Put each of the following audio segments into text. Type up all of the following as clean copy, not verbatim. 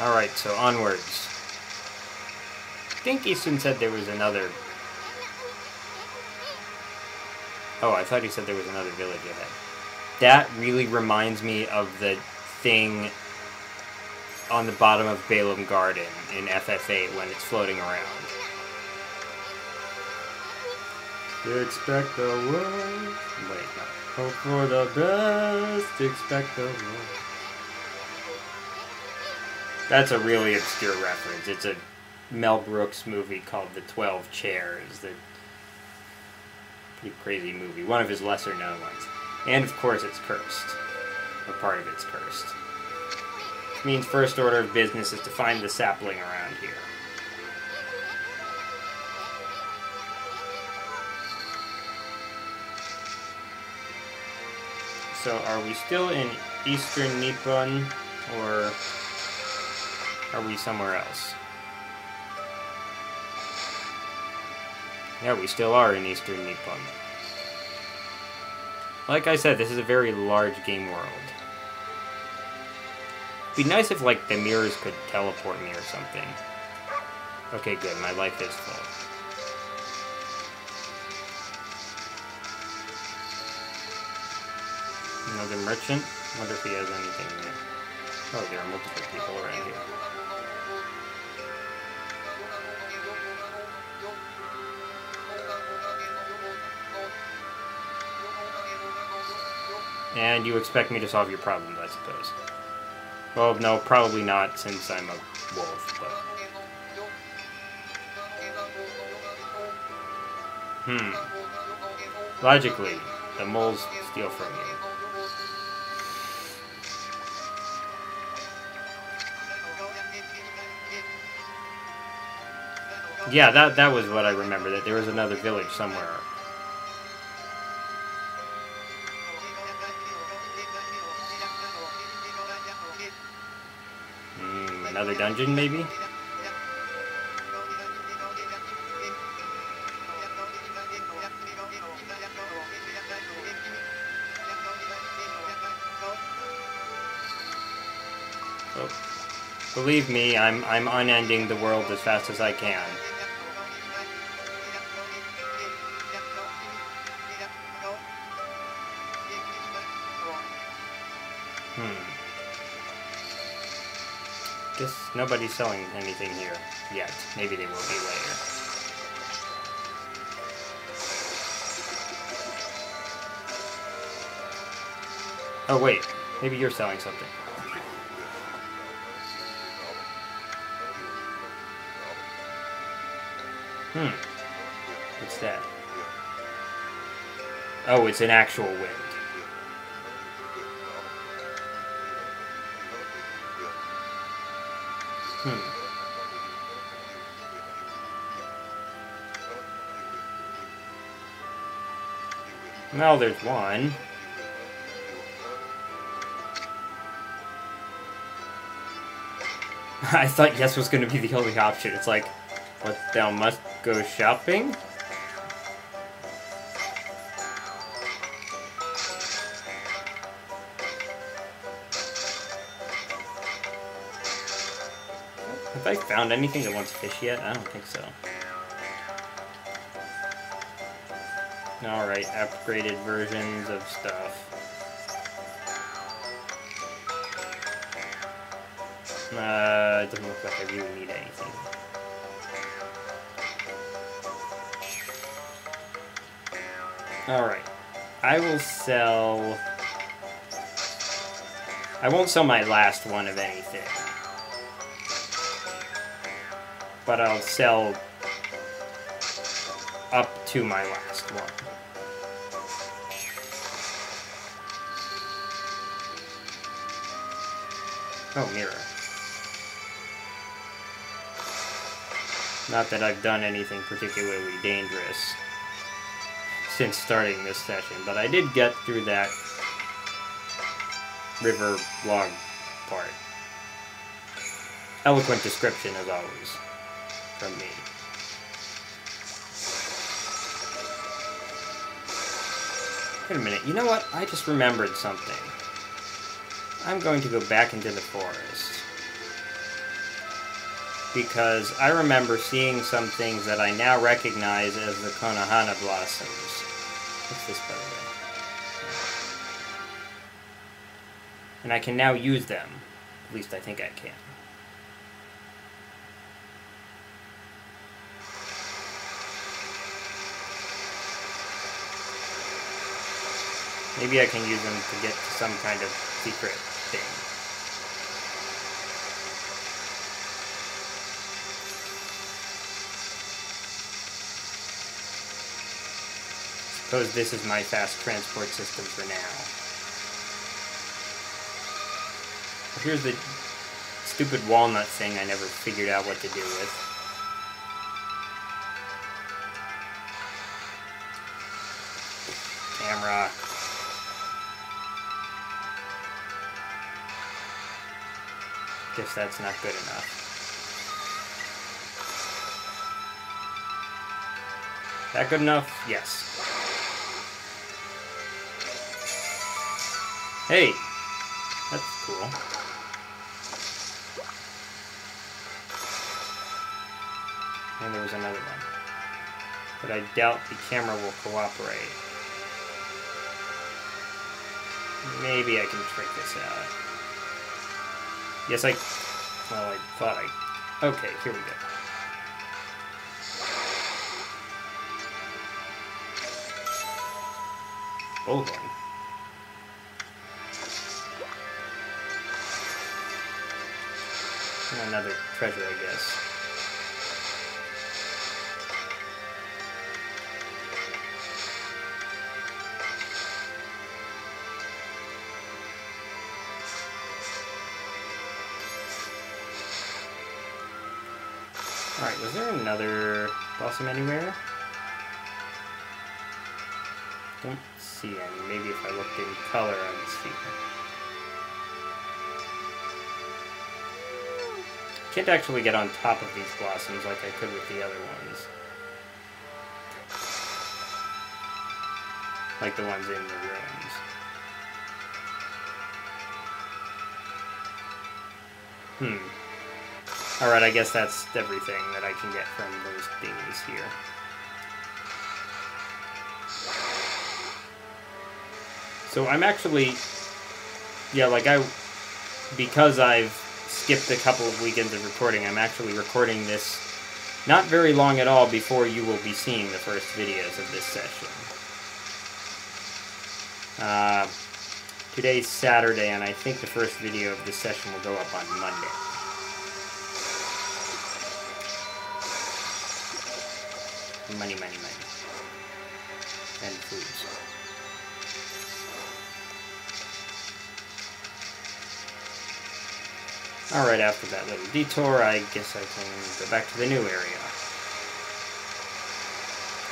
Alright, so onwards. I think Easton said there was another... Oh, I thought he said there was another village ahead. That really reminds me of the thing on the bottom of Balaam Garden in FF8 when it's floating around. Expect the worst. Wait, no. Hope for the best. Expect the worst. That's a really obscure reference. It's a Mel Brooks movie called The 12 Chairs. The pretty crazy movie. One of his lesser known ones. And of course it's cursed. A part of it's cursed. It means first order of business is to find the sapling around here. So are we still in Eastern Nippon, or are we somewhere else? Yeah, we still are in Eastern Nippon. Like I said, this is a very large game world. It'd be nice if, like, the mirrors could teleport me or something. Okay, good, my life is full. Another merchant. I wonder if he has anything there. Oh, there are multiple people around here. And you expect me to solve your problems, I suppose. Well, no, probably not, since I'm a wolf, but... Logically, the moles steal from you. Yeah, that was what I remember, that there was another village somewhere. Another dungeon, maybe? Oh. Believe me, I'm unending the world as fast as I can. Just nobody's selling anything here yet. Maybe they will be later. Oh wait, maybe you're selling something. What's that? Oh, it's an actual wind. Well, there's one. I thought yes was going to be the only option. It's like, what, thou must go shopping? Have I found anything that wants fish yet? I don't think so. Alright, upgraded versions of stuff. It doesn't look like I really need anything. Alright. I will sell... I won't sell my last one of anything. But I'll sell up to my last one. Oh, mirror. Not that I've done anything particularly dangerous since starting this session, but I did get through that river log part. Eloquent description, as always, from me. Wait a minute, you know what? I just remembered something. I'm going to go back into the forest. because I remember seeing some things that I now recognize as the Konohana Blossoms. What's this, by the way? And I can now use them. At least I think I can. Maybe I can use them to get to some kind of secret thing. I suppose this is my fast transport system for now. Here's the stupid walnut thing I never figured out what to do with. Camera. Guess that's not good enough. That good enough? Yes. Hey! That's cool. And there was another one. But I doubt the camera will cooperate. Maybe I can trick this out. Yes, I... Well, I thought I... Okay, here we go. Hold on. And another treasure, I guess. Alright, was there another blossom anywhere? Don't see any. Maybe if I looked in color, I would see them. Can't actually get on top of these blossoms like I could with the other ones. Like the ones in the ruins. Hmm. Alright, I guess that's everything that I can get from those thingies here. So I'm actually... Yeah, like I... Because I've skipped a couple of weekends of recording, I'm actually recording this not very long at all before you will be seeing the first videos of this session. Today's Saturday, and I think the first video of this session will go up on Monday. Money. And food. Alright, after that little detour, I guess I can go back to the new area.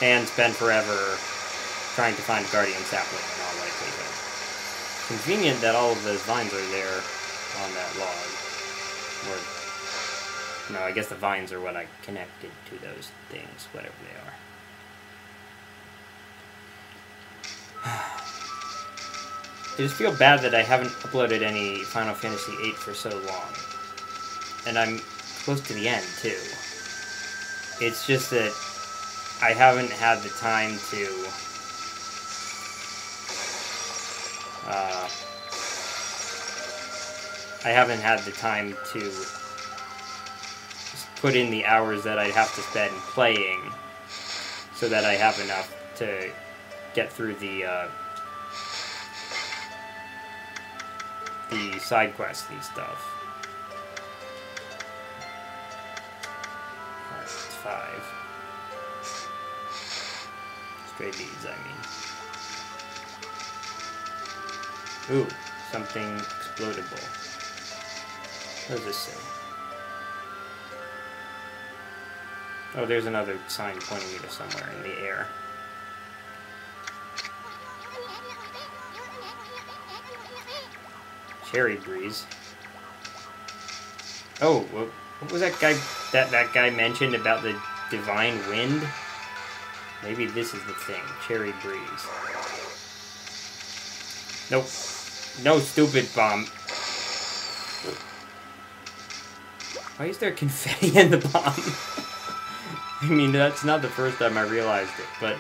And spend forever trying to find a guardian sapling in all likelihood. Convenient that all of those vines are there on that log. Or no, I guess the vines are what I connected to those things, whatever they are. I just feel bad that I haven't uploaded any Final Fantasy VIII for so long. And I'm close to the end, too. It's just that I haven't had the time to... put in the hours that I'd have to spend playing so that I have enough to get through the side quests and stuff. Alright, it's 5. Stray beads, I mean. Ooh, something explodable. What does this say? Oh, there's another sign pointing me to somewhere in the air. Cherry breeze. Oh, what was that guy mentioned about the divine wind? Maybe this is the thing. Cherry breeze. Nope. No stupid bomb. Why is there confetti in the bomb? I mean, that's not the first time I realized it, but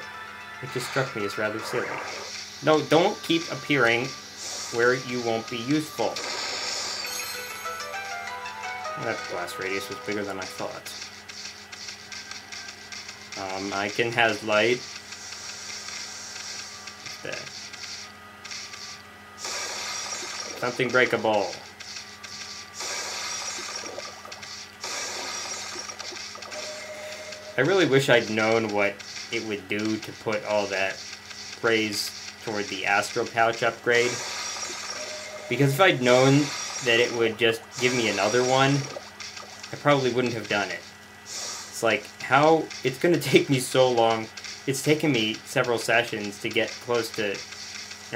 it just struck me as rather silly. No, don't keep appearing where you won't be useful. That blast radius was bigger than I thought. Icon has light. What's that? Something breakable. I really wish I'd known what it would do to put all that praise toward the Astral Pouch upgrade. Because if I'd known that it would just give me another one, I probably wouldn't have done it. It's like, how... It's gonna take me so long. It's taken me several sessions to get close to...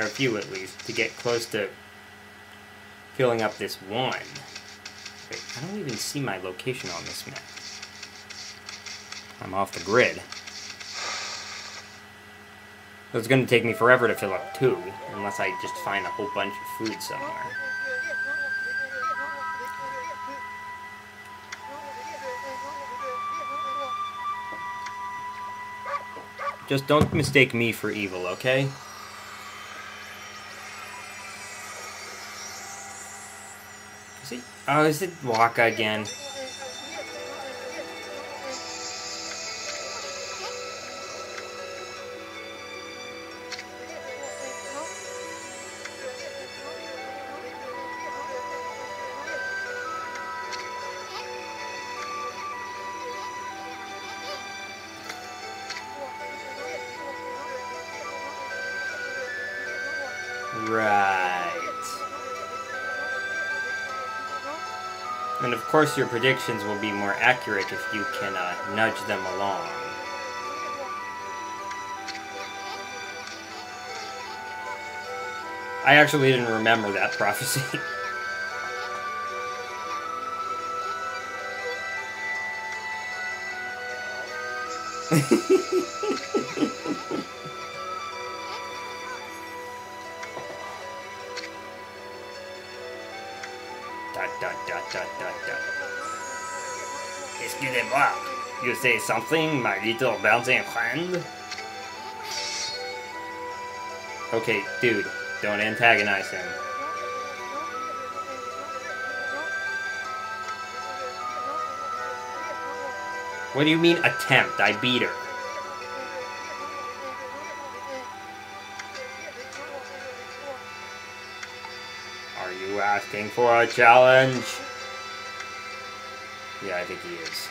Or a few, at least, to get close to filling up this one. Wait, I don't even see my location on this map. I'm off the grid. So it's going to take me forever to fill up two, unless I just find a whole bunch of food somewhere. Just don't mistake me for evil, okay? Is it? Oh, is it Waka again? And of course your predictions will be more accurate if you can nudge them along. I actually didn't remember that prophecy. Excusez-moi, you say something, my little bouncing friend? Okay, dude, don't antagonize him. What do you mean attempt? I beat her. Are you asking for a challenge? Yeah, I think he is.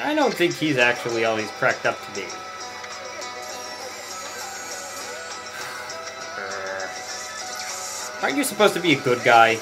I don't think he's actually all he's cracked up to be. Aren't you supposed to be a good guy?